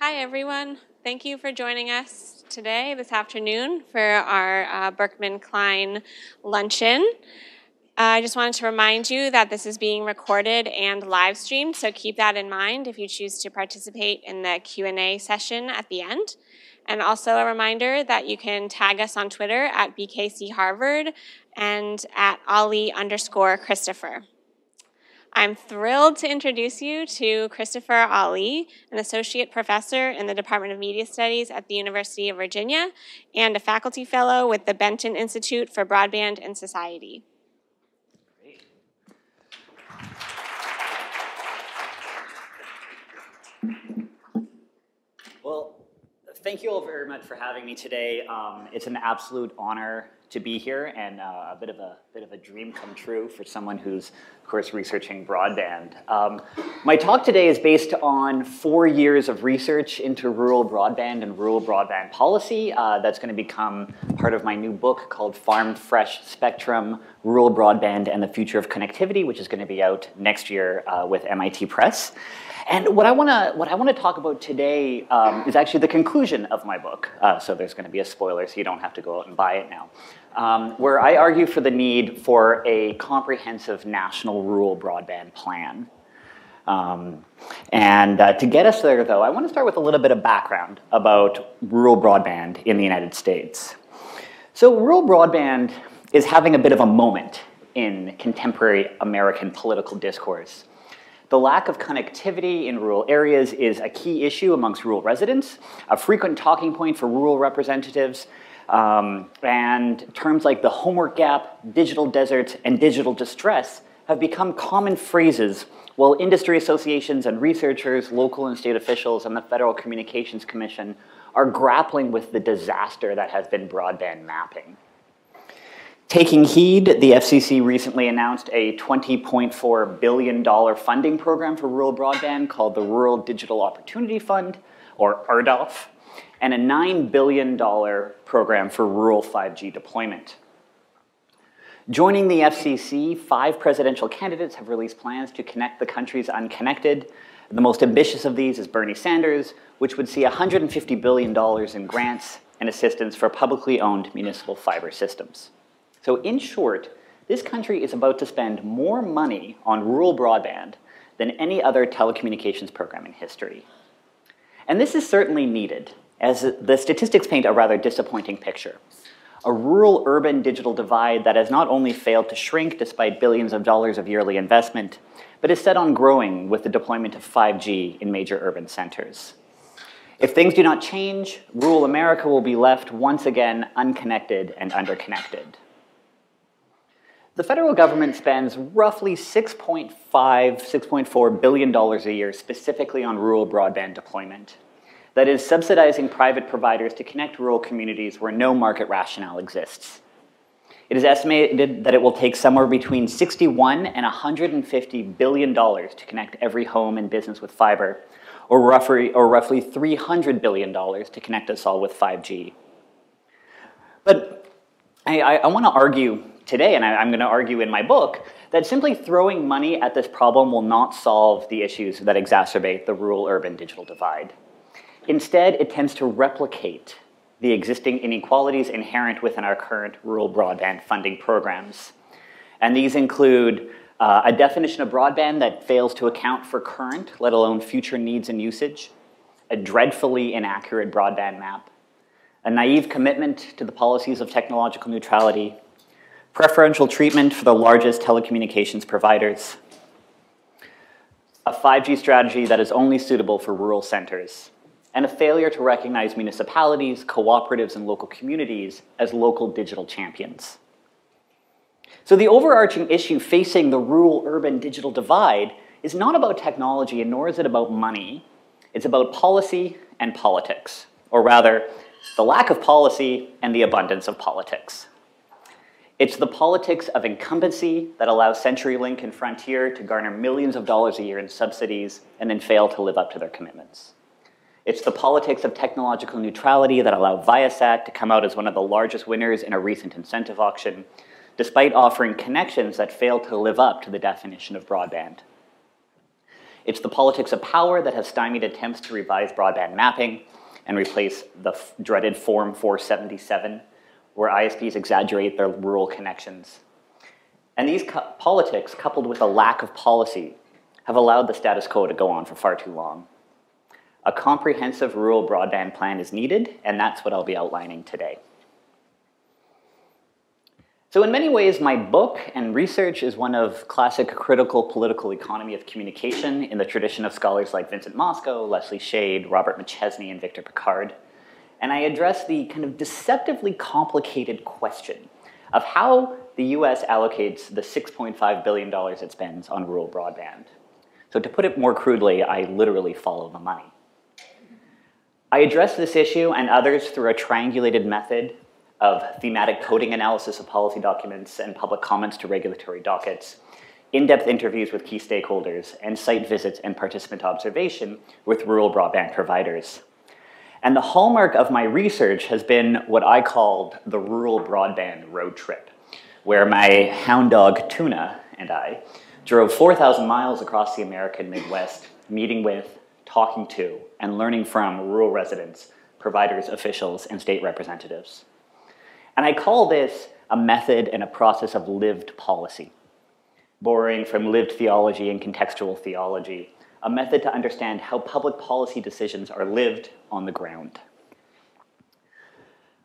Hi, everyone. Thank you for joining us today, this afternoon, for our Berkman Klein luncheon. I just wanted to remind you that this is being recorded and live streamed, so keep that in mind if you choose to participate in the Q&A session at the end. And also a reminder that you can tag us on Twitter at BKCHarvard and at Ali_Christopher. I'm thrilled to introduce you to Christopher Ali, an associate professor in the Department of Media Studies at the University of Virginia and a faculty fellow with the Benton Institute for Broadband and Society. Great. Well, thank you all very much for having me today. It's an absolute honor to be here, and a bit of a dream come true for someone who's, of course, researching broadband. My talk today is based on 4 years of research into rural broadband and rural broadband policy. That's going to become part of my new book called Farm Fresh Spectrum, Rural Broadband and the Future of Connectivity, which is going to be out next year with MIT Press. And what I want to talk about today is actually the conclusion of my book. So there's going to be a spoiler, so you don't have to go out and buy it now. Where I argue for the need for a comprehensive national rural broadband plan. To get us there, though, I want to start with a little bit of background about rural broadband in the United States. So rural broadband is having a bit of a moment in contemporary American political discourse. The lack of connectivity in rural areas is a key issue amongst rural residents, a frequent talking point for rural representatives, and terms like the homework gap, digital deserts, and digital distress have become common phrases, while industry associations and researchers, local and state officials, and the Federal Communications Commission are grappling with the disaster that has been broadband mapping. Taking heed, the FCC recently announced a $20.4 billion funding program for rural broadband called the Rural Digital Opportunity Fund, or RDOF, and a $9 billion program for rural 5G deployment. Joining the FCC, 5 presidential candidates have released plans to connect the country's unconnected. The most ambitious of these is Bernie Sanders, which would see $150 billion in grants and assistance for publicly owned municipal fiber systems. So in short, this country is about to spend more money on rural broadband than any other telecommunications program in history. And this is certainly needed, as the statistics paint a rather disappointing picture. A rural-urban digital divide that has not only failed to shrink despite billions of dollars of yearly investment, but is set on growing with the deployment of 5G in major urban centers. If things do not change, rural America will be left once again unconnected and underconnected. The federal government spends roughly $6.4 billion a year specifically on rural broadband deployment. That is, subsidizing private providers to connect rural communities where no market rationale exists. It is estimated that it will take somewhere between $61 and $150 billion to connect every home and business with fiber, or roughly $300 billion to connect us all with 5G. But I want to argue today, and I'm going to argue in my book, that simply throwing money at this problem will not solve the issues that exacerbate the rural-urban digital divide. Instead, it tends to replicate the existing inequalities inherent within our current rural broadband funding programs. And these include a definition of broadband that fails to account for current, let alone future needs and usage, a dreadfully inaccurate broadband map, a naive commitment to the policies of technological neutrality, preferential treatment for the largest telecommunications providers, a 5G strategy that is only suitable for rural centers, and a failure to recognize municipalities, cooperatives, and local communities as local digital champions. So the overarching issue facing the rural-urban digital divide is not about technology, and nor is it about money. It's about policy and politics, or rather, the lack of policy and the abundance of politics. It's the politics of incumbency that allows CenturyLink and Frontier to garner millions of dollars a year in subsidies and then fail to live up to their commitments. It's the politics of technological neutrality that allowed Viasat to come out as one of the largest winners in a recent incentive auction, despite offering connections that fail to live up to the definition of broadband. It's the politics of power that have stymied attempts to revise broadband mapping and replace the dreaded Form 477, where ISPs exaggerate their rural connections. And these politics, coupled with a lack of policy, have allowed the status quo to go on for far too long. A comprehensive rural broadband plan is needed, and that's what I'll be outlining today. So in many ways, my book and research is one of classic critical political economy of communication in the tradition of scholars like Vincent Mosco, Leslie Shade, Robert McChesney, and Victor Picard. And I address the kind of deceptively complicated question of how the US allocates the $6.5 billion it spends on rural broadband. So to put it more crudely, I literally follow the money. I address this issue and others through a triangulated method of thematic coding analysis of policy documents and public comments to regulatory dockets, in-depth interviews with key stakeholders, and site visits and participant observation with rural broadband providers. And the hallmark of my research has been what I called the rural broadband road trip, where my hound dog Tuna and I drove 4,000 miles across the American Midwest, meeting with, talking to, and learning from rural residents, providers, officials, and state representatives. And I call this a method and a process of lived policy, borrowing from lived theology and contextual theology, a method to understand how public policy decisions are lived on the ground.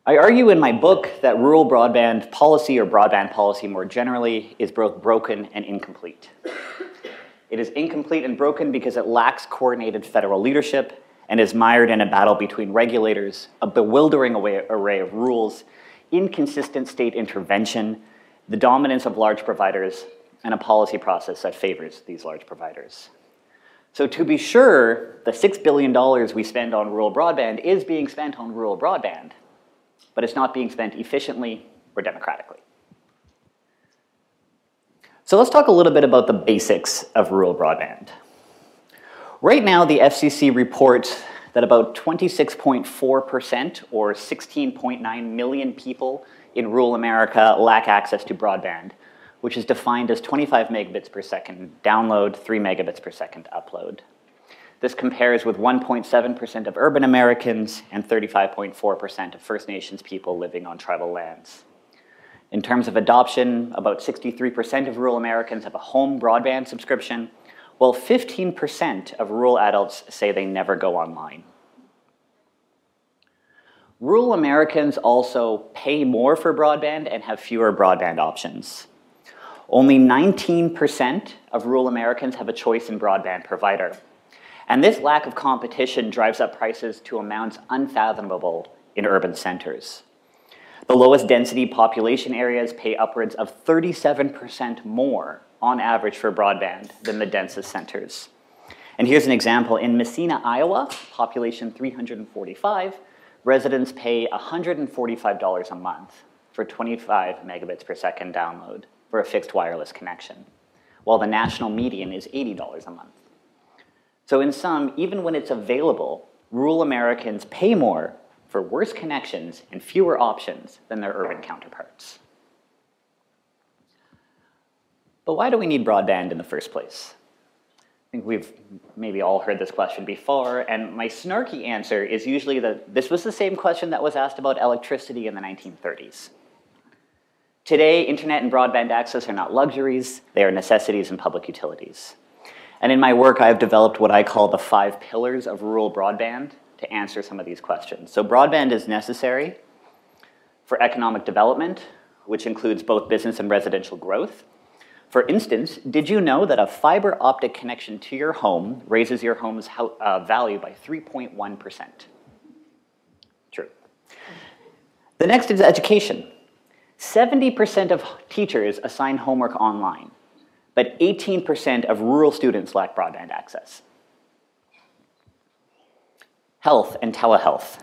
I argue in my book that rural broadband policy, or broadband policy more generally, is both broken and incomplete. It is incomplete and broken because it lacks coordinated federal leadership and is mired in a battle between regulators, a bewildering array of rules, inconsistent state intervention, the dominance of large providers, and a policy process that favors these large providers. So to be sure, the $6 billion we spend on rural broadband is being spent on rural broadband, but it's not being spent efficiently or democratically. So let's talk a little bit about the basics of rural broadband. Right now, the FCC reports that about 26.4%, or 16.9 million people in rural America, lack access to broadband, which is defined as 25 megabits per second download, 3 megabits per second upload. This compares with 1.7% of urban Americans and 35.4% of First Nations people living on tribal lands. In terms of adoption, about 63% of rural Americans have a home broadband subscription, while 15% of rural adults say they never go online. Rural Americans also pay more for broadband and have fewer broadband options. Only 19% of rural Americans have a choice in broadband provider. And this lack of competition drives up prices to amounts unfathomable in urban centers. The lowest density population areas pay upwards of 37% more on average for broadband than the densest centers. And here's an example. In Messina, Iowa, population 345, residents pay $145 a month for 25 megabits per second download for a fixed wireless connection, while the national median is $80 a month. So in sum, even when it's available, rural Americans pay more for worse connections and fewer options than their urban counterparts. But why do we need broadband in the first place? I think we've maybe all heard this question before, and my snarky answer is usually that this was the same question that was asked about electricity in the 1930s. Today, internet and broadband access are not luxuries, they are necessities and public utilities. And in my work, I've developed what I call the 5 pillars of rural broadband to answer some of these questions. So broadband is necessary for economic development, which includes both business and residential growth. For instance, did you know that a fiber optic connection to your home raises your home's value by 3.1%? True. The next is education. 70% of teachers assign homework online, but 18% of rural students lack broadband access. Health and telehealth.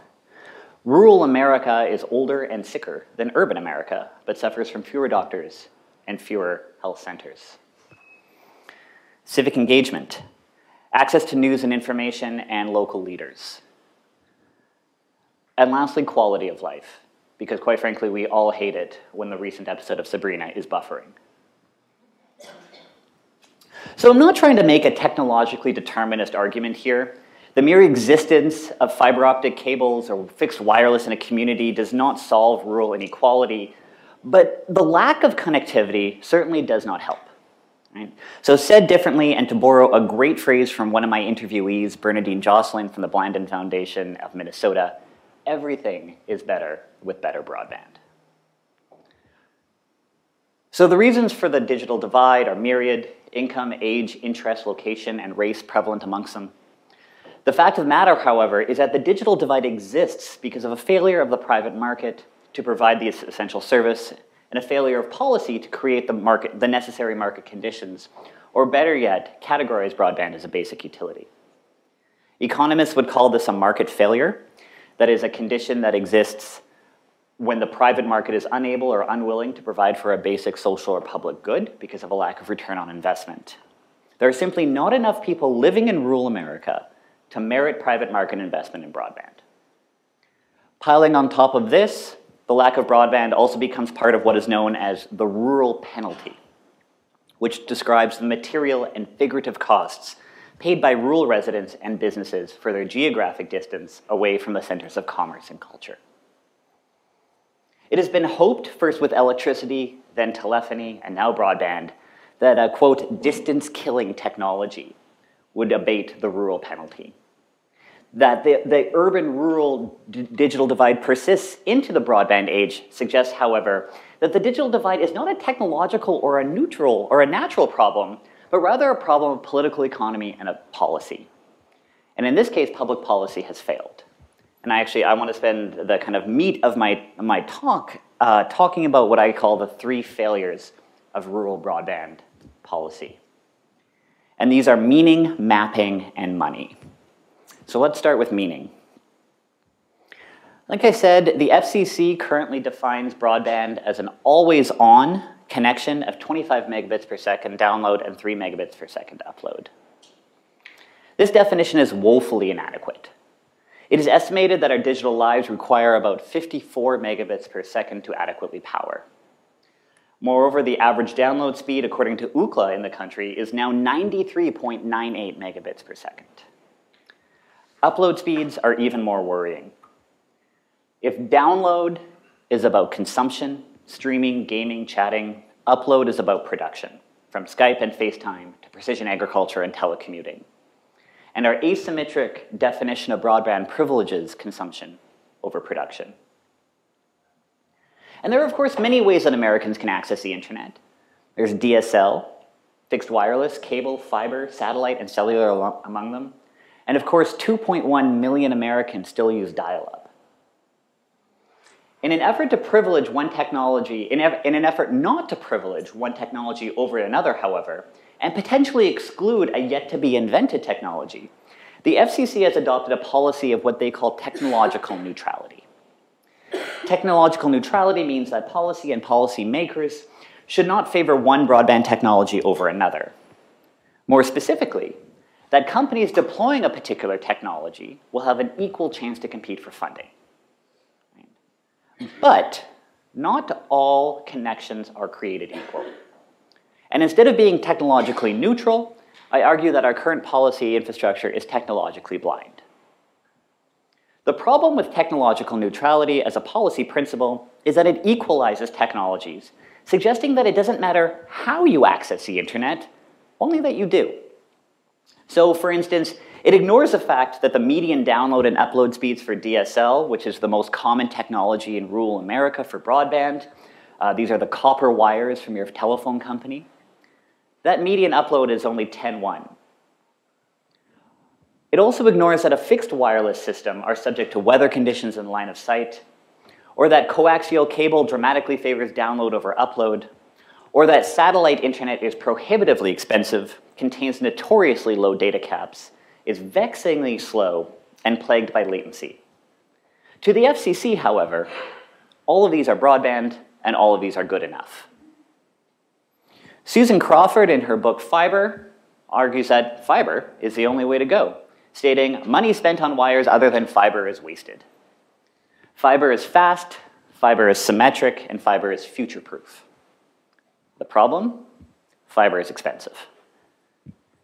Rural America is older and sicker than urban America, but suffers from fewer doctors and fewer health centers. Civic engagement. Access to news and information and local leaders. And lastly, quality of life, because quite frankly, we all hate it when the recent episode of Sabrina is buffering. So I'm not trying to make a technologically determinist argument here. The mere existence of fiber optic cables or fixed wireless in a community does not solve rural inequality, but the lack of connectivity certainly does not help. Right? So said differently, and to borrow a great phrase from one of my interviewees, Bernadine Jocelyn from the Blind and Foundation of Minnesota, everything is better with better broadband. So the reasons for the digital divide are myriad: income, age, interest, location, and race prevalent amongst them. The fact of the matter, however, is that the digital divide exists because of a failure of the private market to provide the essential service and a failure of policy to create the necessary market conditions, or better yet, categorize broadband as a basic utility. Economists would call this a market failure. That is a condition that exists when the private market is unable or unwilling to provide for a basic social or public good because of a lack of return on investment. There are simply not enough people living in rural America to merit private market investment in broadband. Piling on top of this, the lack of broadband also becomes part of what is known as the rural penalty, which describes the material and figurative costs paid by rural residents and businesses for their geographic distance away from the centers of commerce and culture. It has been hoped, first with electricity, then telephony, and now broadband, that a, quote, distance-killing technology would abate the rural penalty. That the urban-rural digital divide persists into the broadband age suggests, however, that the digital divide is not a technological or a neutral or a natural problem, but rather a problem of political economy and of policy. And in this case, public policy has failed. And I want to spend the kind of meat of my talk talking about what I call the three failures of rural broadband policy. And these are meaning, mapping, and money. So let's start with meaning. Like I said, the FCC currently defines broadband as an always-on connection of 25 megabits per second download and 3 megabits per second upload. This definition is woefully inadequate. It is estimated that our digital lives require about 54 megabits per second to adequately power. Moreover, the average download speed, according to Ookla in the country, is now 93.98 megabits per second. Upload speeds are even more worrying. If download is about consumption, streaming, gaming, chatting, upload is about production, from Skype and FaceTime to precision agriculture and telecommuting. And our asymmetric definition of broadband privileges consumption over production. And there are, of course, many ways that Americans can access the internet. There's DSL, fixed wireless, cable, fiber, satellite, and cellular among them. And of course, 2.1 million Americans still use dial-up. In an effort to privilege one technology, in an effort not to privilege one technology over another, however, and potentially exclude a yet-to-be-invented technology, the FCC has adopted a policy of what they call technological neutrality. Technological neutrality means that policy and policymakers should not favor one broadband technology over another. More specifically, that companies deploying a particular technology will have an equal chance to compete for funding. But not all connections are created equal. And instead of being technologically neutral, I argue that our current policy infrastructure is technologically blind. The problem with technological neutrality as a policy principle is that it equalizes technologies, suggesting that it doesn't matter how you access the internet, only that you do. So, for instance, it ignores the fact that the median download and upload speeds for DSL, which is the most common technology in rural America for broadband, these are the copper wires from your telephone company, that median upload is only 10.1. It also ignores that a fixed wireless system are subject to weather conditions and line of sight, or that coaxial cable dramatically favors download over upload, or that satellite internet is prohibitively expensive, contains notoriously low data caps, is vexingly slow, and plagued by latency. To the FCC, however, all of these are broadband, and all of these are good enough. Susan Crawford, in her book Fiber, argues that fiber is the only way to go, stating, money spent on wires other than fiber is wasted. Fiber is fast, fiber is symmetric, and fiber is future-proof. The problem? Fiber is expensive.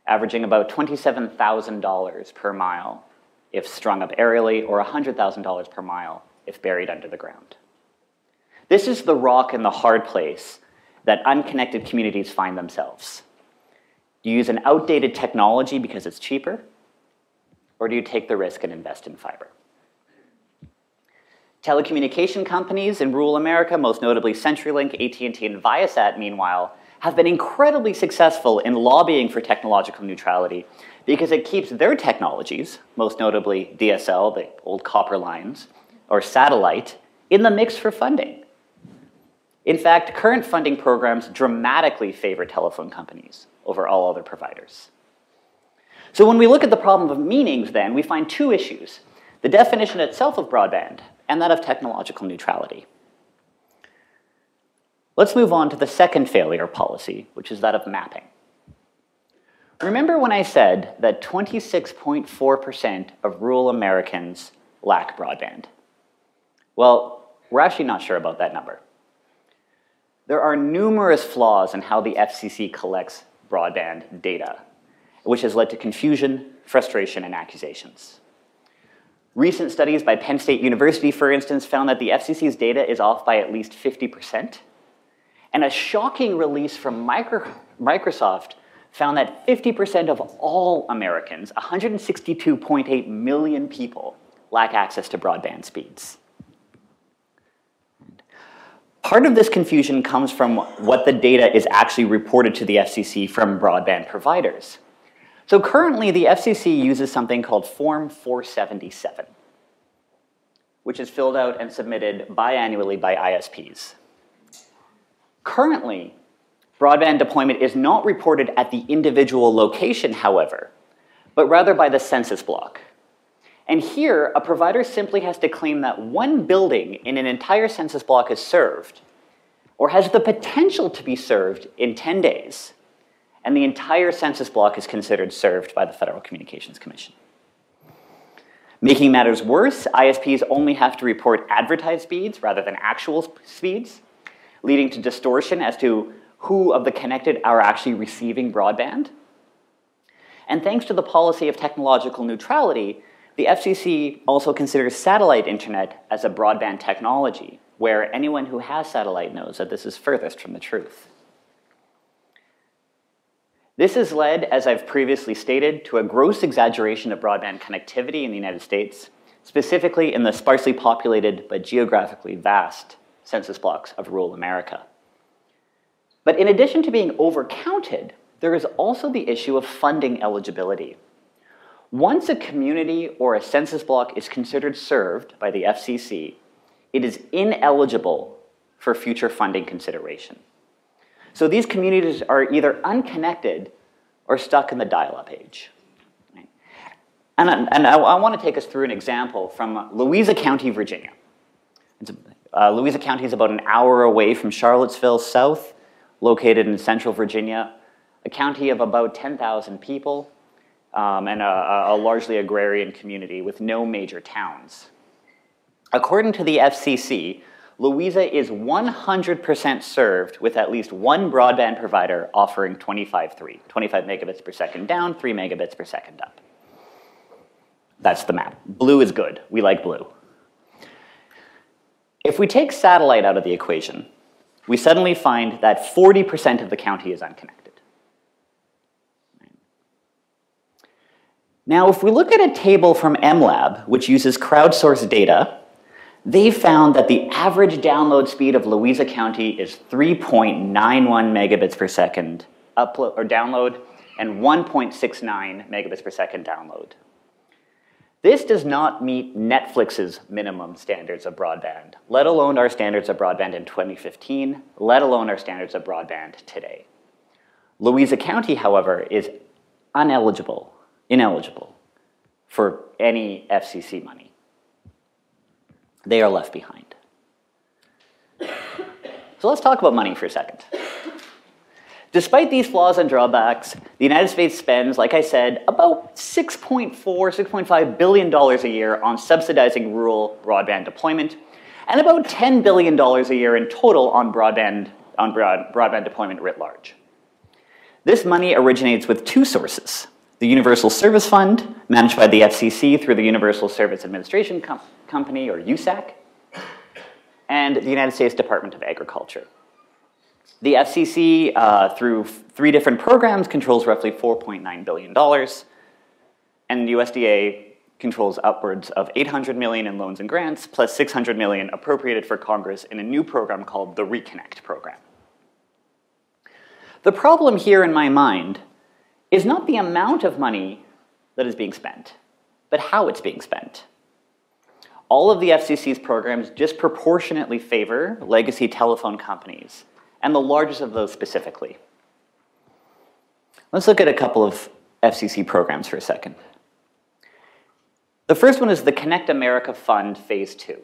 averaging about $27,000 per mile if strung up aerially, or $100,000 per mile if buried under the ground. This is the rock and the hard place that unconnected communities find themselves. Do you use an outdated technology because it's cheaper, or do you take the risk and invest in fiber? Telecommunication companies in rural America, most notably CenturyLink, AT&T, and Viasat, meanwhile, have been incredibly successful in lobbying for technological neutrality because it keeps their technologies, most notably DSL, the old copper lines, or satellite, in the mix for funding. In fact, current funding programs dramatically favor telephone companies over all other providers. So when we look at the problem of meanings, then, we find two issues: the definition itself of broadband and that of technological neutrality. Let's move on to the second failure policy, which is that of mapping. Remember when I said that 26.4% of rural Americans lack broadband? Well, we're actually not sure about that number. There are numerous flaws in how the FCC collects broadband data, which has led to confusion, frustration, and accusations. Recent studies by Penn State University, for instance, found that the FCC's data is off by at least 50%. And a shocking release from Microsoft found that 50% of all Americans, 162.8 million people, lack access to broadband speeds. Part of this confusion comes from what the data is actually reported to the FCC from broadband providers. So currently, the FCC uses something called Form 477, which is filled out and submitted biannually by ISPs. Currently, broadband deployment is not reported at the individual location, however, but rather by the census block. And here, a provider simply has to claim that one building in an entire census block is served, or has the potential to be served in 10 days, and the entire census block is considered served by the Federal Communications Commission. Making matters worse, ISPs only have to report advertised speeds rather than actual speeds, leading to distortion as to who of the connected are actually receiving broadband. And thanks to the policy of technological neutrality, the FCC also considers satellite internet as a broadband technology, where anyone who has satellite knows that this is furthest from the truth. This has led, as I've previously stated, to a gross exaggeration of broadband connectivity in the United States, specifically in the sparsely populated but geographically vast census blocks of rural America. But in addition to being overcounted, there is also the issue of funding eligibility. Once a community or a census block is considered served by the FCC, it is ineligible for future funding consideration. So these communities are either unconnected or stuck in the dial-up age. And I want to take us through an example from Louisa County, Virginia. Louisa County is about an hour away from Charlottesville South, located in central Virginia, a county of about 10,000 people, and a largely agrarian community with no major towns. According to the FCC, Louisa is 100% served with at least one broadband provider offering 25 megabits per second down, 3 megabits per second up. That's the map. Blue is good. We like blue. If we take satellite out of the equation, we suddenly find that 40% of the county is unconnected. Now, if we look at a table from MLab, which uses crowdsourced data, they found that the average download speed of Louisa County is 3.91 megabits per second upload or download and 1.69 megabits per second download. This does not meet Netflix's minimum standards of broadband, let alone our standards of broadband in 2015, let alone our standards of broadband today. Louisa County, however, is ineligible for any FCC money. They are left behind. So let's talk about money for a second. Despite these flaws and drawbacks, the United States spends, like I said, about $6.5 billion a year on subsidizing rural broadband deployment, and about $10 billion a year in total on broadband deployment writ large. This money originates with two sources: the Universal Service Fund, managed by the FCC through the Universal Service Administration Company, or USAC, and the United States Department of Agriculture. The FCC, through three different programs, controls roughly $4.9 billion, and the USDA controls upwards of $800 million in loans and grants, plus $600 million appropriated for Congress in a new program called the Reconnect program. The problem here, in my mind, is not the amount of money that is being spent, but how it's being spent. All of the FCC's programs disproportionately favor legacy telephone companies, and the largest of those specifically. Let's look at a couple of FCC programs for a second. The first one is the Connect America Fund Phase 2,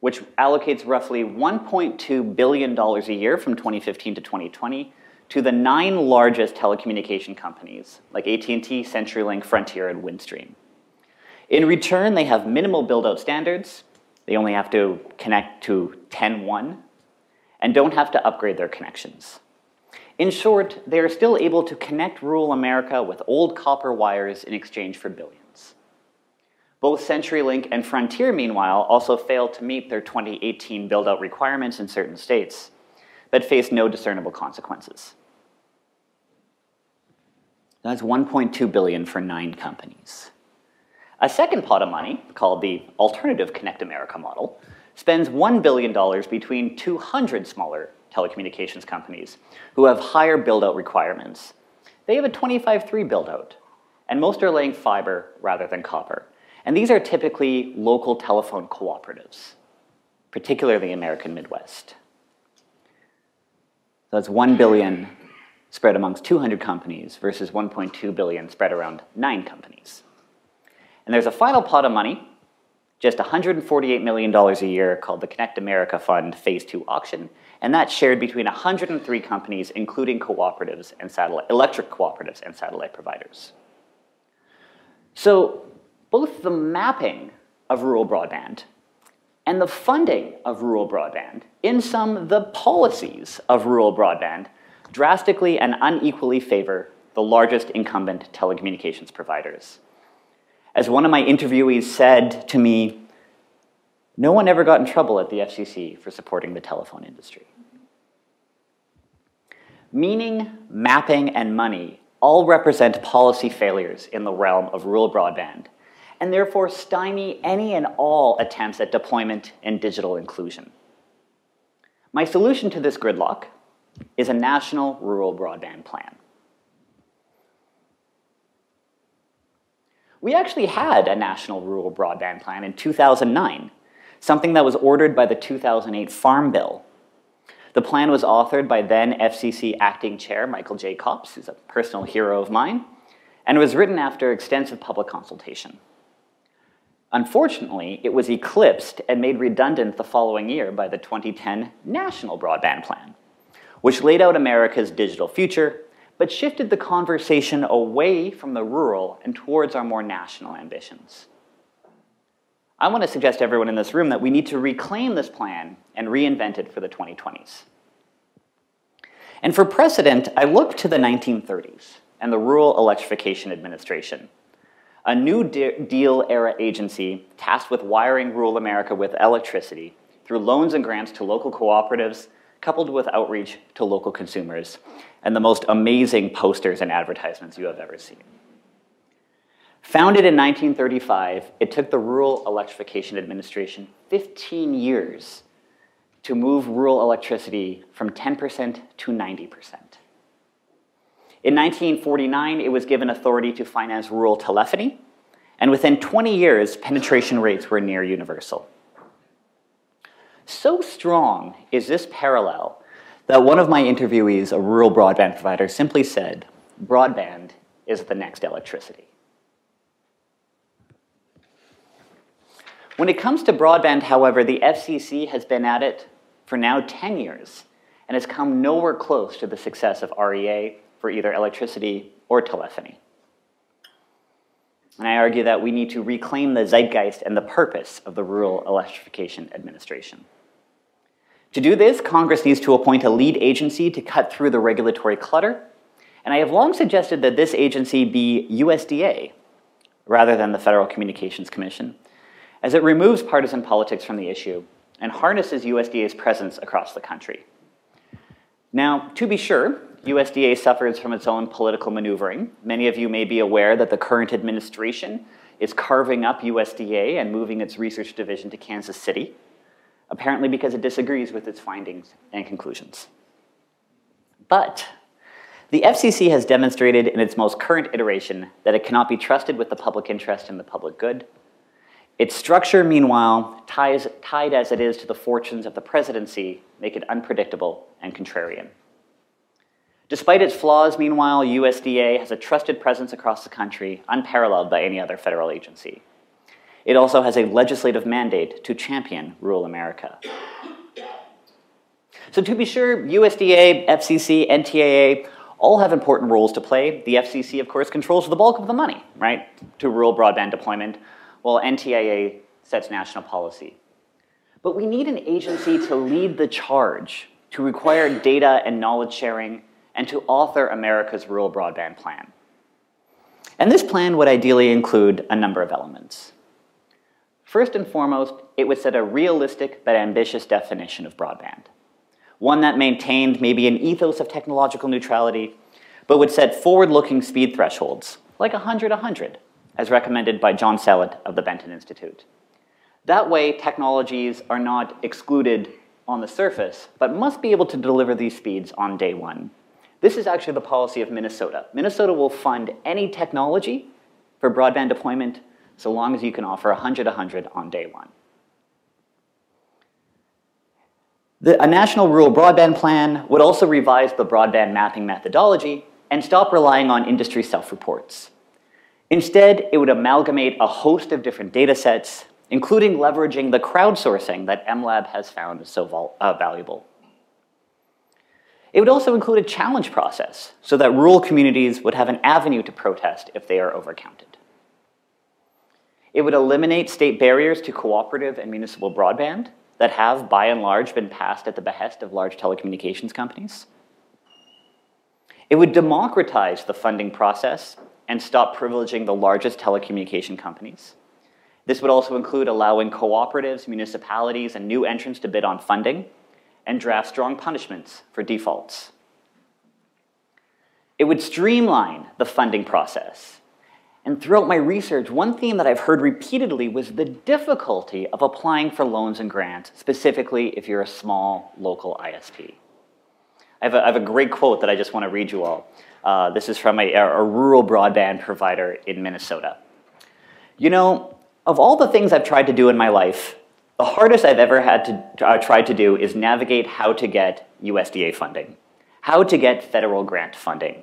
which allocates roughly $1.2 billion a year from 2015 to 2020 to the 9 largest telecommunication companies, like AT&T, CenturyLink, Frontier, and Windstream. In return, they have minimal build-out standards. They only have to connect to 10.1 and don't have to upgrade their connections. In short, they are still able to connect rural America with old copper wires in exchange for billions. Both CenturyLink and Frontier, meanwhile, also failed to meet their 2018 build-out requirements in certain states, but faced no discernible consequences. That's $1.2 billion for 9 companies. A second pot of money, called the Alternative Connect America model, spends $1 billion between 200 smaller telecommunications companies who have higher build-out requirements. They have a 25.3 build-out, and most are laying fiber rather than copper. And these are typically local telephone cooperatives, particularly American Midwest. So that's $1 billion spread amongst 200 companies versus $1.2 billion spread around 9 companies. And there's a final pot of money, just $148 million a year, called the Connect America Fund Phase 2 auction, and that's shared between 103 companies, including cooperatives and electric cooperatives and satellite providers. So both the mapping of rural broadband and the funding of rural broadband, in sum, the policies of rural broadband, drastically and unequally favor the largest incumbent telecommunications providers. As one of my interviewees said to me, no one ever got in trouble at the FCC for supporting the telephone industry. Meaning, mapping, and money all represent policy failures in the realm of rural broadband, and therefore stymie any and all attempts at deployment and digital inclusion. My solution to this gridlock is a national rural broadband plan. We actually had a national rural broadband plan in 2009, something that was ordered by the 2008 Farm Bill. The plan was authored by then FCC acting chair Michael J. Copps, who's a personal hero of mine, and was written after extensive public consultation. Unfortunately, it was eclipsed and made redundant the following year by the 2010 National Broadband Plan, which laid out America's digital future, but shifted the conversation away from the rural and towards our more national ambitions. I want to suggest to everyone in this room that we need to reclaim this plan and reinvent it for the 2020s. And for precedent, I look to the 1930s and the Rural Electrification Administration, a New Deal era agency tasked with wiring rural America with electricity through loans and grants to local cooperatives, coupled with outreach to local consumers, and the most amazing posters and advertisements you have ever seen. Founded in 1935, it took the Rural Electrification Administration 15 years to move rural electricity from 10% to 90%. In 1949, it was given authority to finance rural telephony, and within 20 years, penetration rates were near universal. So strong is this parallel that one of my interviewees, a rural broadband provider, simply said, "Broadband is the next electricity." When it comes to broadband, however, the FCC has been at it for now 10 years and has come nowhere close to the success of REA for either electricity or telephony. And I argue that we need to reclaim the zeitgeist and the purpose of the Rural Electrification Administration. To do this, Congress needs to appoint a lead agency to cut through the regulatory clutter, And I have long suggested that this agency be USDA rather than the Federal Communications Commission, as it removes partisan politics from the issue and harnesses USDA's presence across the country. Now, to be sure, USDA suffers from its own political maneuvering. Many of you may be aware that the current administration is carving up USDA and moving its research division to Kansas City, apparently because it disagrees with its findings and conclusions. But the FCC has demonstrated in its most current iteration that it cannot be trusted with the public interest and the public good. Its structure, meanwhile, tied as it is to the fortunes of the presidency, make it unpredictable and contrarian. Despite its flaws, meanwhile, USDA has a trusted presence across the country, unparalleled by any other federal agency. It also has a legislative mandate to champion rural America. So to be sure, USDA, FCC, NTIA all have important roles to play. The FCC, of course, controls the bulk of the money, right, to rural broadband deployment, while NTIA sets national policy. But we need an agency to lead the charge, to require data and knowledge sharing, and to author America's rural broadband plan. And this plan would ideally include a number of elements. First and foremost, it would set a realistic but ambitious definition of broadband, one that maintained maybe an ethos of technological neutrality, but would set forward-looking speed thresholds, like 100-100, as recommended by John Sellett of the Benton Institute. That way, technologies are not excluded on the surface, but must be able to deliver these speeds on day one. This is actually the policy of Minnesota. Minnesota will fund any technology for broadband deployment so long as you can offer 100-100 on day one. A national rural broadband plan would also revise the broadband mapping methodology and stop relying on industry self-reports. Instead, it would amalgamate a host of different data sets, including leveraging the crowdsourcing that MLab has found so valuable. It would also include a challenge process so that rural communities would have an avenue to protest if they are overcounted. It would eliminate state barriers to cooperative and municipal broadband that have, by and large, been passed at the behest of large telecommunications companies. It would democratize the funding process and stop privileging the largest telecommunication companies. This would also include allowing cooperatives, municipalities, and new entrants to bid on funding, and draft strong punishments for defaults. It would streamline the funding process. And throughout my research, one theme that I've heard repeatedly was the difficulty of applying for loans and grants, specifically if you're a small local ISP. I have a great quote that I just want to read you all. This is from a rural broadband provider in Minnesota. You know, of all the things I've tried to do in my life, the hardest I've ever tried to do is navigate how to get USDA funding, how to get federal grant funding.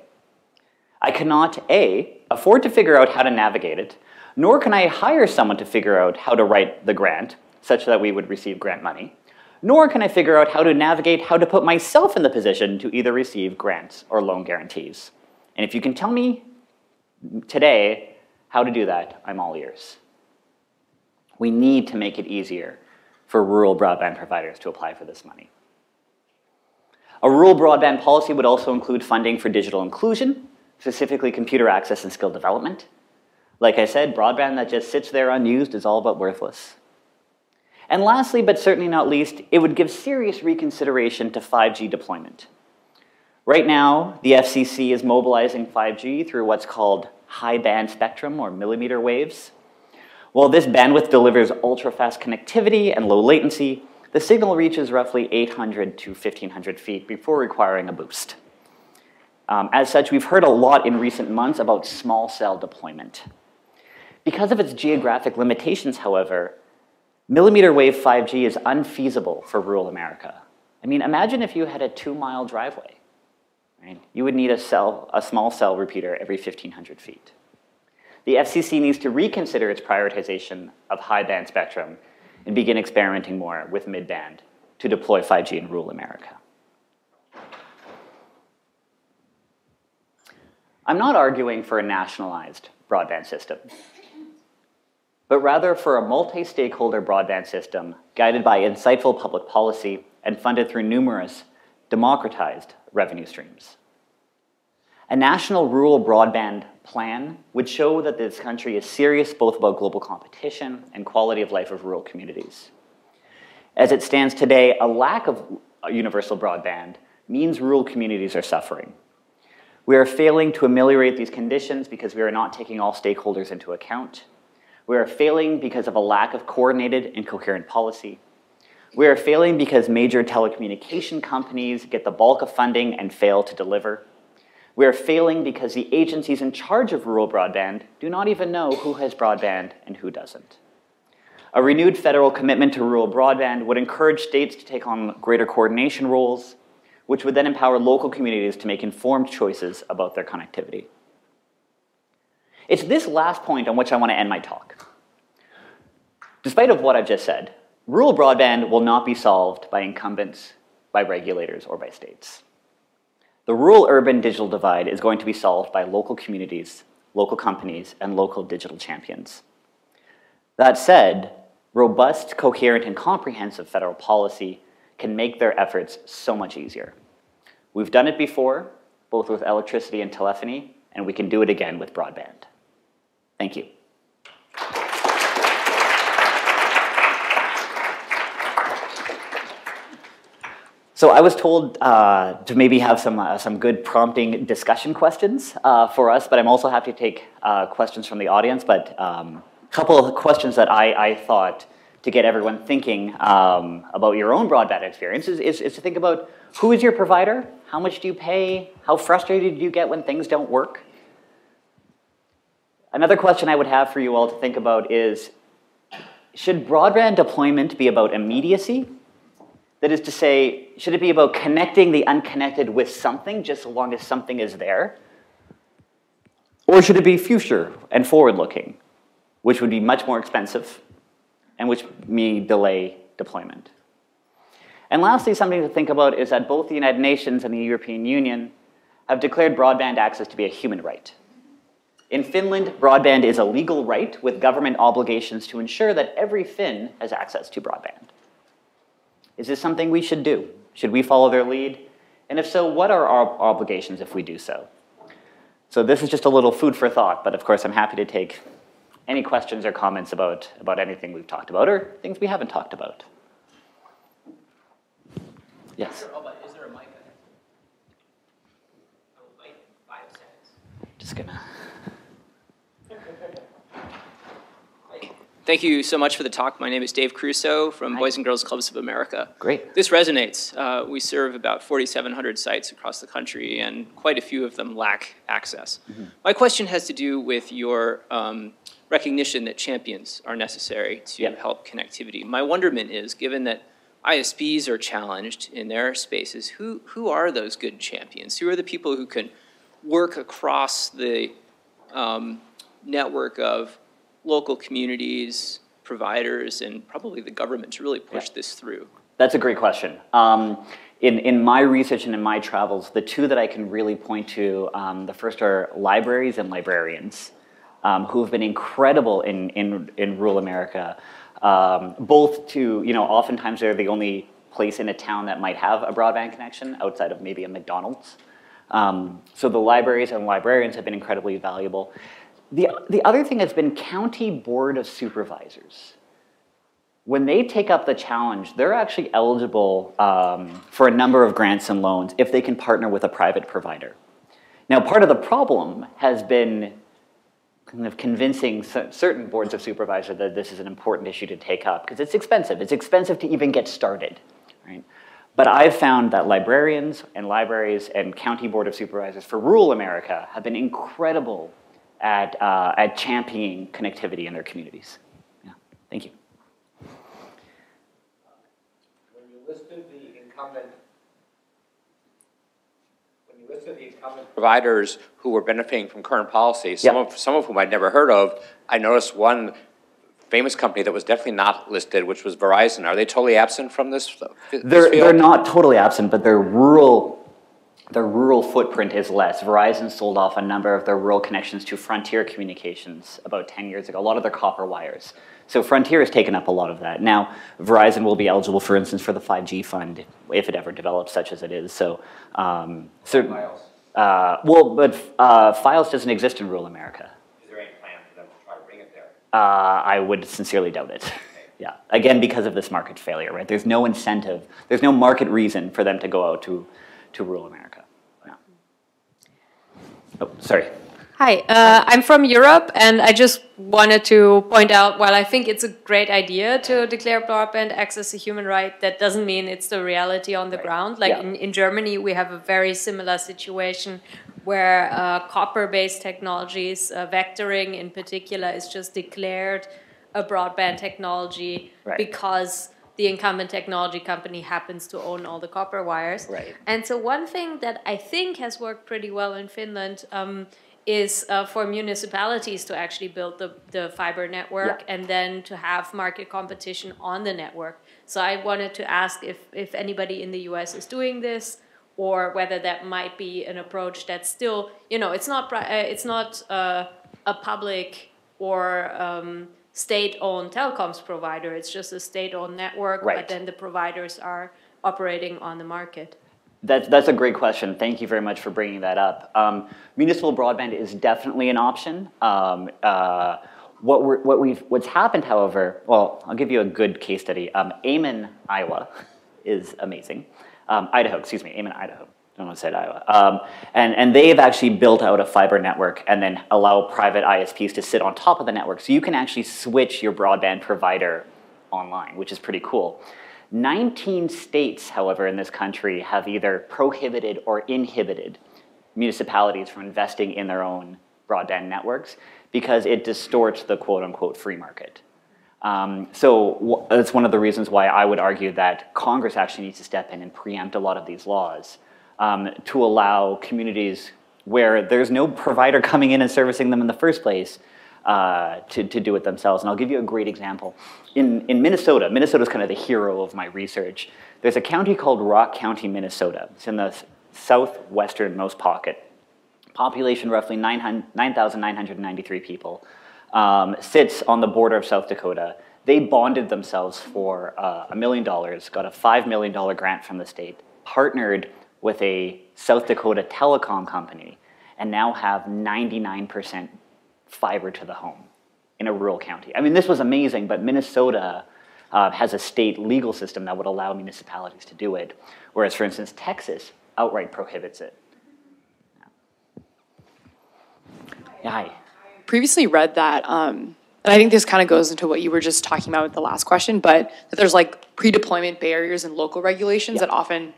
I cannot, A, afford to figure out how to navigate it, nor can I hire someone to figure out how to write the grant, such that we would receive grant money, nor can I figure out how to navigate how to put myself in the position to either receive grants or loan guarantees. And if you can tell me today how to do that, I'm all ears. We need to make it easier for rural broadband providers to apply for this money. A rural broadband policy would also include funding for digital inclusion, specifically computer access and skill development. Like I said, broadband that just sits there unused is all but worthless. And lastly, but certainly not least, it would give serious reconsideration to 5G deployment. Right now, the FCC is mobilizing 5G through what's called high band spectrum or millimeter waves. While this bandwidth delivers ultra-fast connectivity and low latency, the signal reaches roughly 800 to 1,500 feet before requiring a boost. As such, we've heard a lot in recent months about small cell deployment. Because of its geographic limitations, however, millimeter wave 5G is unfeasible for rural America. I mean, imagine if you had a 2-mile driveway, right? You would need a small cell repeater every 1,500 feet. The FCC needs to reconsider its prioritization of high-band spectrum and begin experimenting more with mid-band to deploy 5G in rural America. I'm not arguing for a nationalized broadband system, but rather for a multi-stakeholder broadband system guided by insightful public policy and funded through numerous democratized revenue streams. A national rural broadband plan would show that this country is serious both about global competition and quality of life of rural communities. As it stands today, a lack of universal broadband means rural communities are suffering. We are failing to ameliorate these conditions because we are not taking all stakeholders into account. We are failing because of a lack of coordinated and coherent policy. We are failing because major telecommunication companies get the bulk of funding and fail to deliver. We are failing because the agencies in charge of rural broadband do not even know who has broadband and who doesn't. A renewed federal commitment to rural broadband would encourage states to take on greater coordination roles, which would then empower local communities to make informed choices about their connectivity. It's this last point on which I want to end my talk. Despite of what I've just said, rural broadband will not be solved by incumbents, by regulators, or by states. The rural-urban digital divide is going to be solved by local communities, local companies, and local digital champions. That said, robust, coherent, and comprehensive federal policy can make their efforts so much easier. We've done it before, both with electricity and telephony, and we can do it again with broadband. Thank you. So I was told to maybe have some good prompting discussion questions for us, but I'm also happy to take questions from the audience. But couple of questions that I thought to get everyone thinking about your own broadband experience is to think about who is your provider, how much do you pay, how frustrated do you get when things don't work? Another question I would have for you all to think about is, should broadband deployment be about immediacy? That is to say, should it be about connecting the unconnected with something just so long as something is there? Or should it be future and forward-looking, which would be much more expensive, and which may delay deployment. And lastly, something to think about is that both the United Nations and the European Union have declared broadband access to be a human right. In Finland, broadband is a legal right with government obligations to ensure that every Finn has access to broadband. Is this something we should do? Should we follow their lead? And if so, what are our obligations if we do so? So this is just a little food for thought, but of course I'm happy to take any questions or comments about anything we've talked about or things we haven't talked about? Yes? Is there a mic? Like 5 seconds. Just gonna. Thank you so much for the talk. My name is Dave Crusoe from Boys and Girls Clubs of America. Great. This resonates. We serve about 4,700 sites across the country, and quite a few of them lack access. Mm-hmm. My question has to do with your recognition that champions are necessary to help connectivity. My wonderment is, given that ISPs are challenged in their spaces, who are those good champions? Who are the people who can work across the network of local communities, providers, and probably the government to really push this through? That's a great question. In my research and in my travels, the two that I can really point to, the first are libraries and librarians. Who have been incredible in rural America, both to, oftentimes they're the only place in a town that might have a broadband connection outside of maybe a McDonald's. So the libraries and librarians have been incredibly valuable. The other thing has been county board of supervisors. When they take up the challenge, they're actually eligible for a number of grants and loans if they can partner with a private provider. Now, part of the problem has been kind of convincing certain boards of supervisors that this is an important issue to take up, because it's expensive. It's expensive to even get started, right? But I've found that librarians and libraries and county board of supervisors for rural America have been incredible at championing connectivity in their communities. Yeah, thank you. When you listed the incumbent providers who were benefiting from current policy, some of whom I'd never heard of, I noticed one famous company that was definitely not listed, which was Verizon. Are they totally absent from this? They're not totally absent, but their rural footprint is less. Verizon sold off a number of their rural connections to Frontier Communications about 10 years ago, a lot of their copper wires. So Frontier has taken up a lot of that. Now, Verizon will be eligible, for instance, for the 5G fund if it ever develops, such as it is. So, certain, Well, but Fios doesn't exist in rural America. Is there any plan for them to try to bring it there? I would sincerely doubt it. Okay. Yeah, again, because of this market failure, right? There's no incentive, there's no market reason for them to go out to rural America. No. Oh, sorry. Hi, I'm from Europe, and I just wanted to point out, while I think it's a great idea to declare broadband access a human right, that doesn't mean it's the reality on the ground. Like in Germany, we have a very similar situation where copper-based technologies, vectoring in particular, is just declared a broadband technology because the incumbent technology company happens to own all the copper wires. And so one thing that I think has worked pretty well in Finland is for municipalities to actually build the fiber network and then to have market competition on the network. So I wanted to ask if anybody in the US is doing this, or whether that might be an approach that's still, you know, it's not a public or state-owned telecoms provider. It's just a state-owned network, but then the providers are operating on the market. That's a great question. Thank you very much for bringing that up. Municipal broadband is definitely an option. What's happened, however, well, I'll give you a good case study. Ammon, Iowa, is amazing. Idaho, excuse me, Ammon, Idaho. I don't want to say Iowa. And they've actually built out a fiber network and then allow private ISPs to sit on top of the network, so you can actually switch your broadband provider online, which is pretty cool. 19 states, however, in this country have either prohibited or inhibited municipalities from investing in their own broadband networks because it distorts the quote-unquote free market. So that's one of the reasons why I would argue that Congress actually needs to step in and preempt a lot of these laws to allow communities where there's no provider coming in and servicing them in the first place to do it themselves. And I'll give you a great example. In Minnesota, Minnesota's kind of the hero of my research. There's a county called Rock County, Minnesota. It's in the southwesternmost pocket. Population roughly 9,993 people. Sits on the border of South Dakota. They bonded themselves for $1 million, got a $5 million grant from the state, partnered with a South Dakota telecom company, and now have 99% fiber to the home in a rural county. I mean, this was amazing, but Minnesota has a state legal system that would allow municipalities to do it, whereas, for instance, Texas outright prohibits it. Yeah, hi. I previously read that, and I think this kind of goes into what you were just talking about with the last question, but that there's like pre-deployment barriers and local regulations that often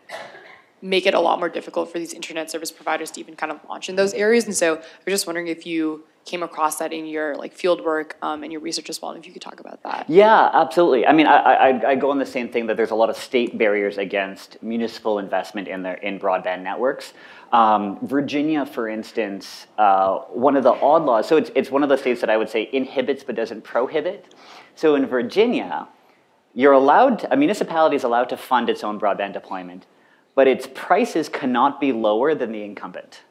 make it a lot more difficult for these internet service providers to even kind of launch in those areas. And so I was just wondering if you came across that in your like field work and your research as well, and if you could talk about that. Yeah, absolutely. I mean, I go on the same thing, that there's a lot of state barriers against municipal investment in broadband networks. Virginia, for instance, one of the odd laws, so it's one of the states that I would say inhibits but doesn't prohibit. So in Virginia, you're allowed, a municipality is allowed to fund its own broadband deployment, but its prices cannot be lower than the incumbent.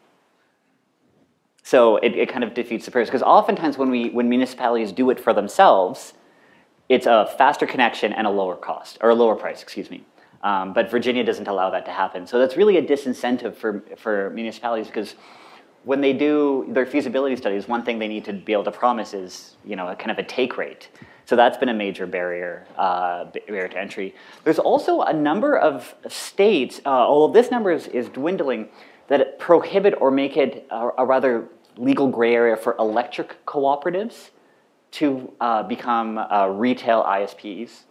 So it kind of defeats the purpose, because oftentimes when municipalities do it for themselves, it's a faster connection and a lower cost, or a lower price, excuse me. But Virginia doesn't allow that to happen. So that's really a disincentive for municipalities, because when they do their feasibility studies, one thing they need to be able to promise is, you know, a kind of a take rate. So that's been a major barrier to entry. There's also a number of states, although this number is dwindling, that prohibit or make it a rather legal gray area for electric cooperatives to become retail ISPs.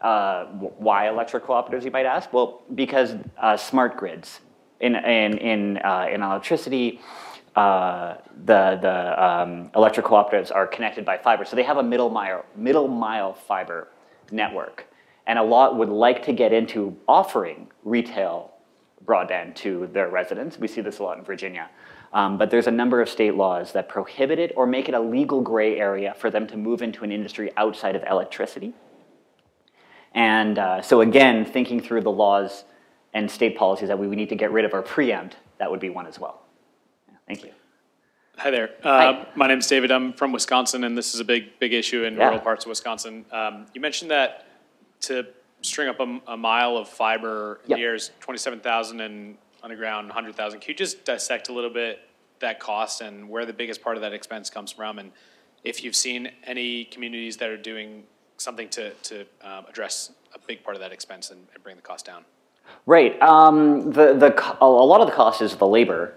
Why electric cooperatives, you might ask? Well, because smart grids in electricity, the electric cooperatives are connected by fiber, so they have a middle mile fiber network, and a lot would like to get into offering retail broadband to their residents. We see this a lot in Virginia, but there's a number of state laws that prohibit it or make it a legal gray area for them to move into an industry outside of electricity. And so again, thinking through the laws and state policies that we would need to get rid of or preempt, that would be one as well. Thank you. Hi there. Hi. My name's David. I'm from Wisconsin, and this is a big issue in rural parts of Wisconsin. You mentioned that to string up a mile of fiber in the air is 27,000 and underground 100,000. Can you just dissect a little bit that cost and where the biggest part of that expense comes from, and if you've seen any communities that are doing something to address a big part of that expense and bring the cost down? Right. A lot of the cost is the labor,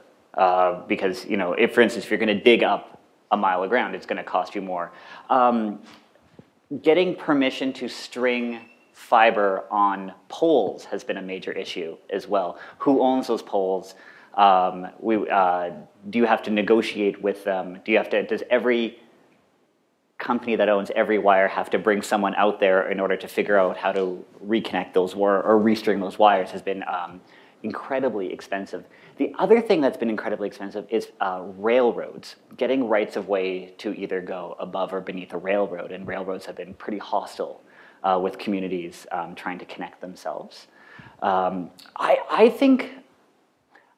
because, you know, if, for instance, if you're going to dig up a mile of ground, it's going to cost you more. Getting permission to string fiber on poles has been a major issue as well. Who owns those poles? Do you have to negotiate with them? Does every company that owns every wire have to bring someone out there in order to figure out how to reconnect those or restring those wires? Has been incredibly expensive. The other thing that's been incredibly expensive is railroads, getting rights of way to either go above or beneath a railroad, and railroads have been pretty hostile with communities trying to connect themselves. I think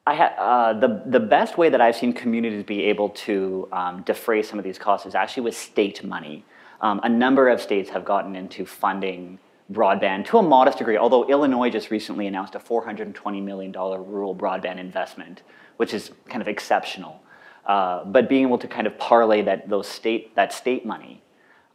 the best way that I've seen communities be able to defray some of these costs is actually with state money. A number of states have gotten into funding broadband to a modest degree, although Illinois just recently announced a $420 million rural broadband investment, which is kind of exceptional. But being able to kind of parlay that state money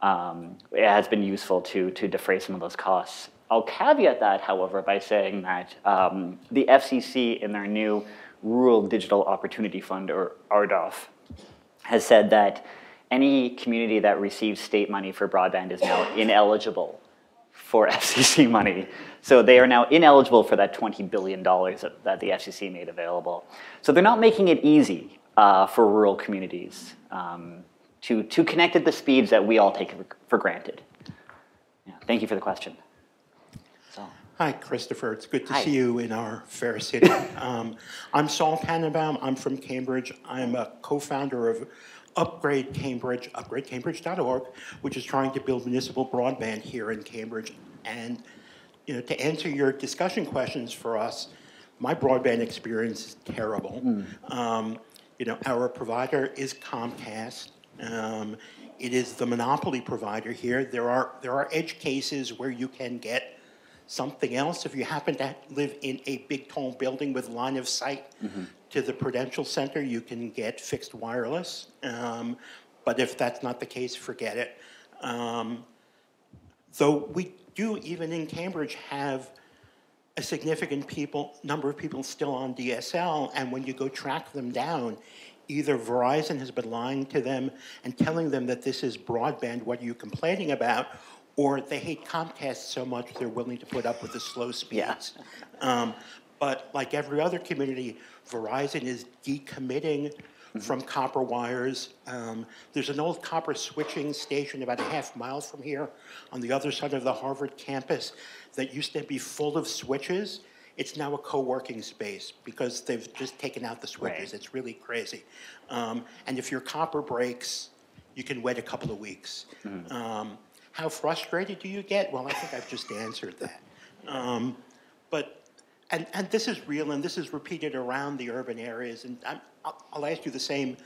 has been useful to defray some of those costs. I'll caveat that, however, by saying that the FCC in their new Rural Digital Opportunity Fund, or RDOF, has said that any community that receives state money for broadband is now ineligible for FCC money. So they are now ineligible for that $20 billion that the FCC made available. So they're not making it easy for rural communities to connect at the speeds that we all take for granted. Yeah, thank you for the question. Hi, Christopher. It's good to see you in our fair city. I'm Saul Tannenbaum. I'm from Cambridge. I'm a co-founder of Upgrade Cambridge, upgradecambridge.org, which is trying to build municipal broadband here in Cambridge. And you know, to answer your discussion questions for us, my broadband experience is terrible. You know, our provider is Comcast. It is the monopoly provider here. There are edge cases where you can get something else if you happen to live in a big tall building with line of sight to the Prudential Center. You can get fixed wireless, but if that's not the case, forget it. Though we do, even in Cambridge, have a significant number of people still on DSL, and when you go track them down, either Verizon has been lying to them and telling them that this is broadband, what are you complaining about, or they hate Comcast so much they're willing to put up with the slow speeds. But like every other community, Verizon is decommitting from copper wires. There's an old copper switching station about a half mile from here on the other side of the Harvard campus that used to be full of switches. It's now a co-working space because they've just taken out the switches. Right. It's really crazy. And if your copper breaks, you can wait a couple of weeks. How frustrated do you get? Well, I think I've just answered that. But this is real, and this is repeated around the urban areas. And I'll ask you the same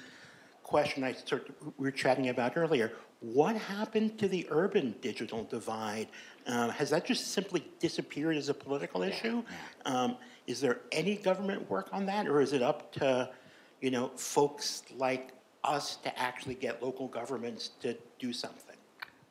question we were chatting about earlier. What happened to the urban digital divide? Has that just simply disappeared as a political issue? Is there any government work on that, or is it up to, you know, folks like us to actually get local governments to do something?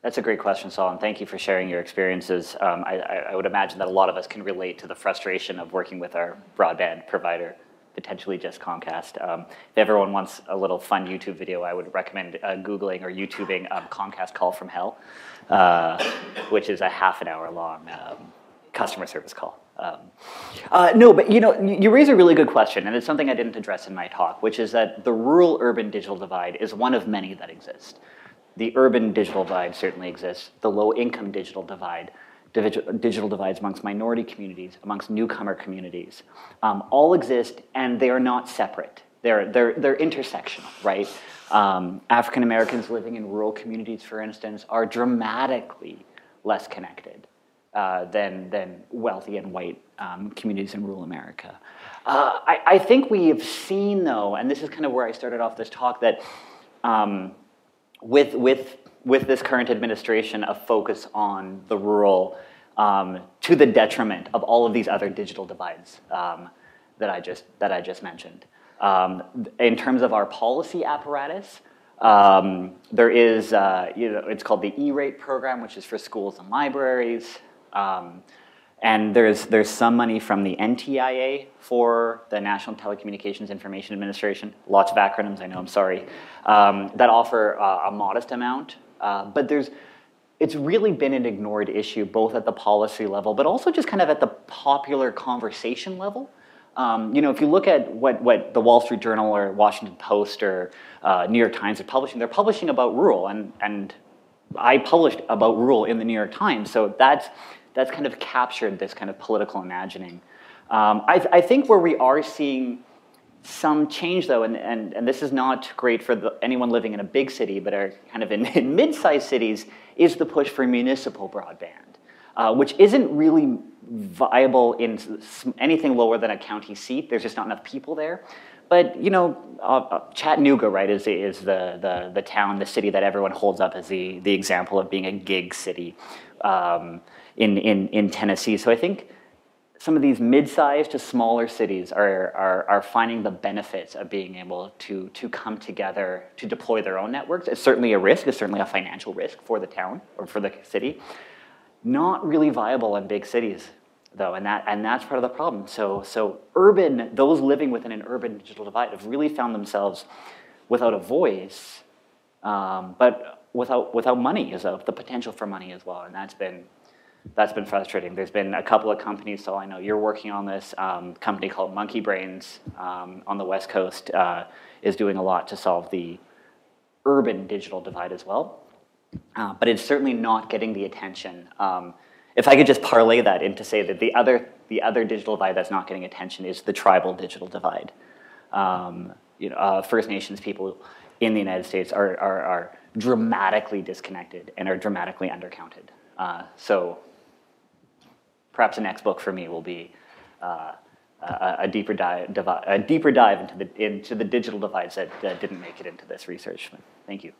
That's a great question, Saul, and thank you for sharing your experiences. I would imagine that a lot of us can relate to the frustration of working with our broadband provider, potentially just Comcast. If everyone wants a little fun YouTube video, I would recommend Googling or YouTubing Comcast Call from Hell, which is a half-an-hour-long customer service call. No, but you know, you raise a really good question, and it's something I didn't address in my talk, which is that the rural-urban digital divide is one of many that exist. The urban digital divide certainly exists. The low-income digital divide, digital divides amongst minority communities, amongst newcomer communities, all exist, and they are not separate. They're intersectional, right? African Americans living in rural communities, for instance, are dramatically less connected than wealthy and white communities in rural America. I think we have seen, though, and this is kind of where I started off this talk, that with this current administration, a focus on the rural to the detriment of all of these other digital divides that I just mentioned. In terms of our policy apparatus, there is, it's called the E-rate program, which is for schools and libraries. And there's some money from the NTIA for the National Telecommunications Information Administration, lots of acronyms, I know, I'm sorry, that offer a modest amount. But it's really been an ignored issue, both at the policy level, but also just kind of at the popular conversation level. If you look at what the Wall Street Journal or Washington Post or New York Times are publishing, they're publishing about rural, and I published about rural in the New York Times, so that's kind of captured this kind of political imagining. I think where we are seeing some change, though, and this is not great for anyone living in a big city, but are kind of in mid-sized cities, is the push for municipal broadband, which isn't really viable in anything lower than a county seat. There's just not enough people there. But Chattanooga, right, is the town, the city that everyone holds up as the example of being a gig city in Tennessee. So I think some of these mid-sized to smaller cities are finding the benefits of being able to come together to deploy their own networks. It's certainly a risk. It's certainly a financial risk for the town or for the city. Not really viable in big cities, though, and that's part of the problem. So urban, those living within an urban digital divide have really found themselves without a voice, but without money, the potential for money as well, and that's been frustrating. There's been a couple of companies, so I know you're working on this, company called Monkey Brains on the West Coast is doing a lot to solve the urban digital divide as well, but it's certainly not getting the attention. If I could just parlay that into say that the other digital divide that's not getting attention is the tribal digital divide. First Nations people in the United States are dramatically disconnected and are dramatically undercounted. So perhaps the next book for me will be a deeper dive into the digital divides that didn't make it into this research. Thank you.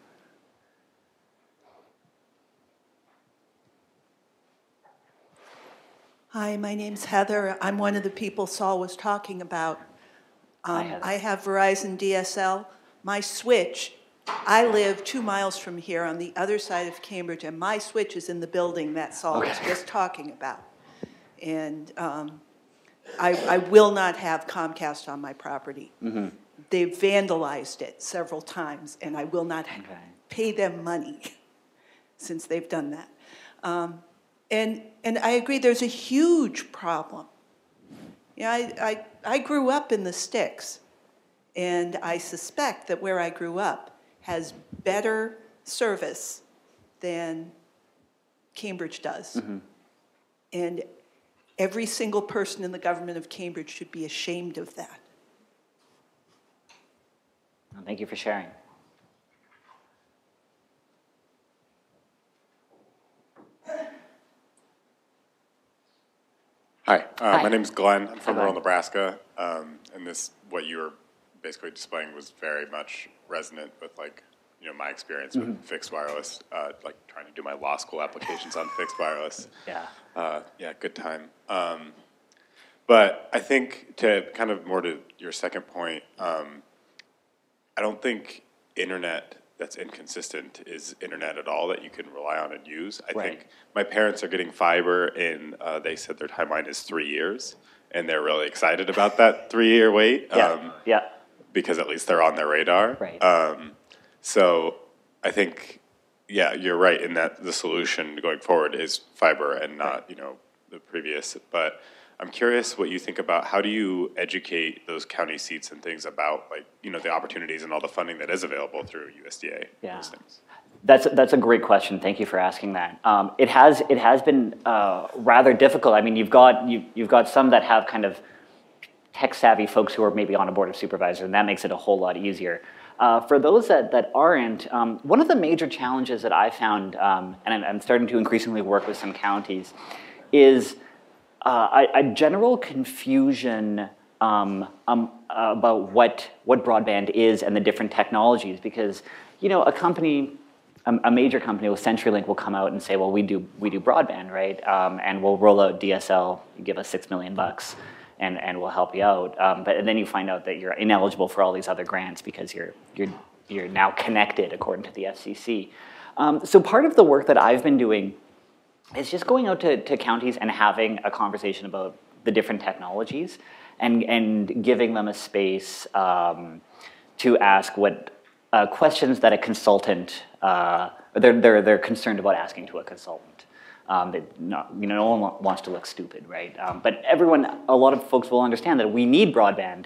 Hi, my name's Heather. I'm one of the people Saul was talking about. I have Verizon DSL. My switch, I live 2 miles from here on the other side of Cambridge, and my switch is in the building that Saul was just talking about. And I will not have Comcast on my property. Mm-hmm. They've vandalized it several times, and I will not pay them money since they've done that. And I agree, there's a huge problem. I grew up in the sticks, and I suspect that where I grew up has better service than Cambridge does. Mm-hmm. And every single person in the government of Cambridge should be ashamed of that. Well, thank you for sharing. Hi. Hi, my name is Glenn. I'm from rural Nebraska, and what you were basically displaying was very much resonant with my experience with fixed wireless, trying to do my law school applications on fixed wireless. Yeah. Good time. But I think to your second point, I don't think internet that's inconsistent is internet at all that you can rely on and use. I think my parents are getting fiber in, they said their timeline is 3 years, and they're really excited about that 3-year wait. Because at least they're on their radar. Right. So I think, you're right in that the solution going forward is fiber and not, the previous. But I'm curious what you think about how do you educate those county seats and things about the opportunities and all the funding that is available through USDA. Yeah, those things. That's a great question. Thank you for asking that. It has been rather difficult. I mean, you've got some that have kind of tech savvy folks who are maybe on a board of supervisors, and that makes it a whole lot easier. For those that aren't, one of the major challenges that I found, and I'm starting to increasingly work with some counties, is a general confusion about what broadband is and the different technologies, because a company, a major company with CenturyLink will come out and say, well, we do broadband, right? And we'll roll out DSL, give us $6 million bucks, and we'll help you out. But and then you find out that you're ineligible for all these other grants because you're now connected according to the FCC. So part of the work that I've been doing is just going out to counties and having a conversation about the different technologies and giving them a space to ask what questions that a consultant, they're concerned about asking to a consultant. No one wants to look stupid, right? But everyone, a lot of folks will understand that we need broadband,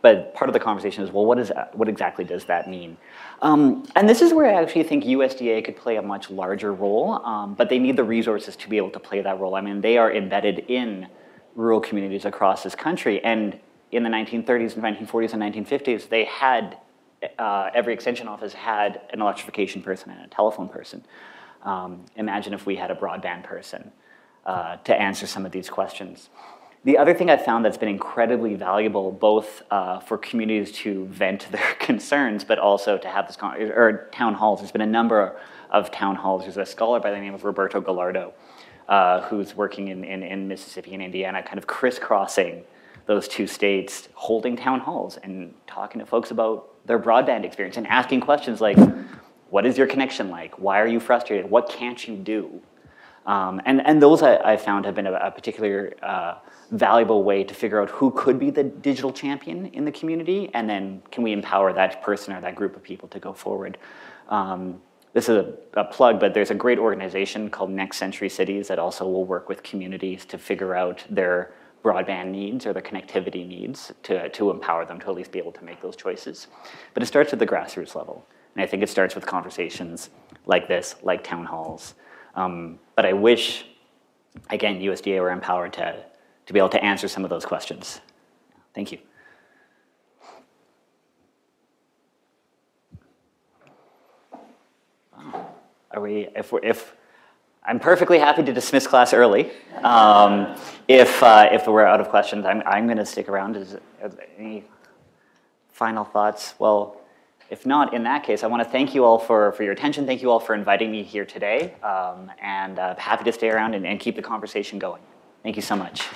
but part of the conversation is, well, what exactly does that mean? And this is where I actually think USDA could play a much larger role, but they need the resources to be able to play that role. I mean, they are embedded in rural communities across this country, and in the 1930s and 1940s and 1950s, they had, every extension office had an electrification person and a telephone person. Imagine if we had a broadband person to answer some of these questions. The other thing I found that's been incredibly valuable, both for communities to vent their concerns, but also to have this, or town halls. There's been a number of town halls. There's a scholar by the name of Roberto Gallardo, who's working in Mississippi and Indiana, kind of crisscrossing those two states, holding town halls and talking to folks about their broadband experience and asking questions like, what is your connection like? Why are you frustrated? What can't you do? And those I found have been a particular valuable way to figure out who could be the digital champion in the community, and then can we empower that person or that group of people to go forward. This is a plug, but there's a great organization called Next Century Cities that also will work with communities to figure out their broadband needs or their connectivity needs to empower them to at least be able to make those choices. But it starts at the grassroots level, and I think it starts with conversations like this, like town halls. But I wish, again, USDA were empowered to be able to answer some of those questions. Thank you. Are we, if I'm perfectly happy to dismiss class early. If we're out of questions, I'm gonna stick around. Is any final thoughts? Well, if not, in that case, I want to thank you all for your attention. Thank you all for inviting me here today. And happy to stay around and keep the conversation going. Thank you so much.